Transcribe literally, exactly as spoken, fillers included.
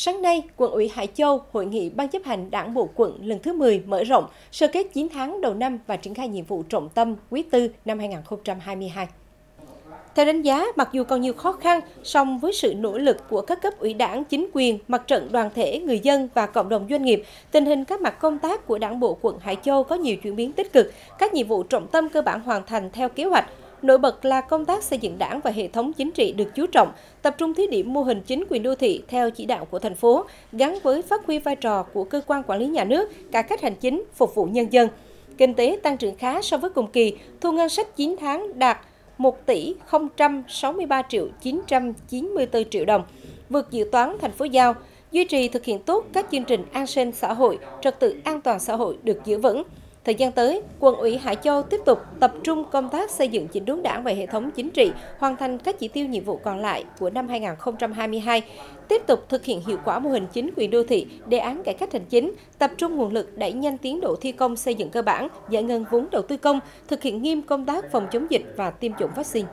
Sáng nay, Quận ủy Hải Châu, Hội nghị Ban chấp hành Đảng bộ quận lần thứ mười mở rộng, sơ kết chín tháng đầu năm và triển khai nhiệm vụ trọng tâm quý tư năm hai nghìn không trăm hai mươi hai. Theo đánh giá, mặc dù còn nhiều khó khăn, song với sự nỗ lực của các cấp ủy đảng, chính quyền, mặt trận đoàn thể, người dân và cộng đồng doanh nghiệp, tình hình các mặt công tác của Đảng bộ quận Hải Châu có nhiều chuyển biến tích cực, các nhiệm vụ trọng tâm cơ bản hoàn thành theo kế hoạch. Nổi bật là công tác xây dựng Đảng và hệ thống chính trị được chú trọng, tập trung thí điểm mô hình chính quyền đô thị theo chỉ đạo của thành phố, gắn với phát huy vai trò của cơ quan quản lý nhà nước, cải cách hành chính, phục vụ nhân dân. Kinh tế tăng trưởng khá so với cùng kỳ, thu ngân sách chín tháng đạt một tỷ không trăm sáu mươi ba triệu chín trăm chín mươi tư triệu đồng, vượt dự toán thành phố giao, duy trì thực hiện tốt các chương trình an sinh xã hội, trật tự an toàn xã hội được giữ vững. Thời gian tới, Quận ủy Hải Châu tiếp tục tập trung công tác xây dựng chỉnh đốn Đảng và hệ thống chính trị, hoàn thành các chỉ tiêu nhiệm vụ còn lại của năm hai nghìn không trăm hai mươi hai, tiếp tục thực hiện hiệu quả mô hình chính quyền đô thị, đề án cải cách hành chính, tập trung nguồn lực đẩy nhanh tiến độ thi công xây dựng cơ bản, giải ngân vốn đầu tư công, thực hiện nghiêm công tác phòng chống dịch và tiêm chủng vaccine.